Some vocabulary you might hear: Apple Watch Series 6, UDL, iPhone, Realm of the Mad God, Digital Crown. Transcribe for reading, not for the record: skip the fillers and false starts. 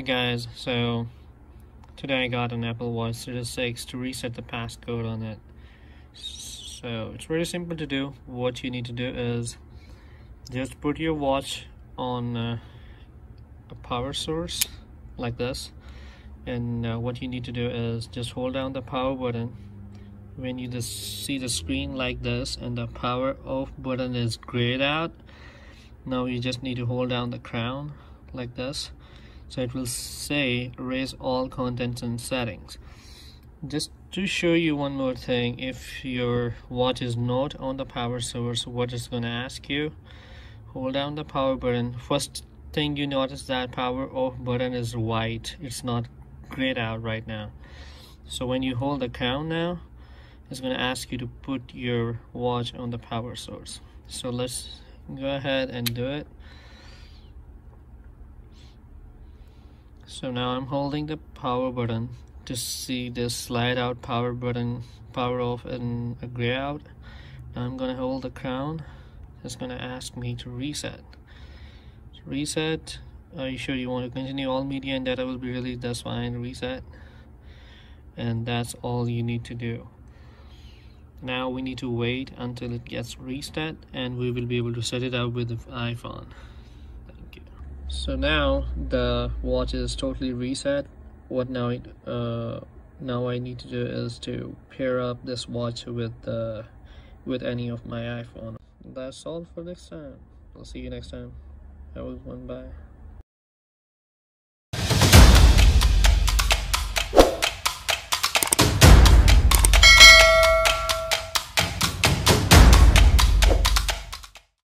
Alright guys, so today I got an Apple Watch Series 6 to reset the passcode on it. So it's really simple to do. What you need to do is just put your watch on a power source like this, and what you need to do is just hold down the power button. When you just see the screen like this and the power off button is grayed out, now you just need to hold down the crown like this. So it will say erase all contents and settings. Just to show you one more thing, if your watch is not on the power source, what it's gonna ask you, hold down the power button. First thing you notice, that power off button is white, it's not grayed out right now. So when you hold the crown now, it's gonna ask you to put your watch on the power source. So let's go ahead and do it. So now I'm holding the power button. Just see this slide out power button, power off and a gray out. Now I'm gonna hold the crown. It's gonna ask me to reset. Reset, are you sure you want to continue? All media and data will be released, that's fine, reset. And that's all you need to do. Now we need to wait until it gets reset and we will be able to set it up with the iPhone. So now the watch is totally reset. What now I need to do is to pair up this watch with any of my iPhone. That's all for next time. I'll see you next time. That was one. Bye.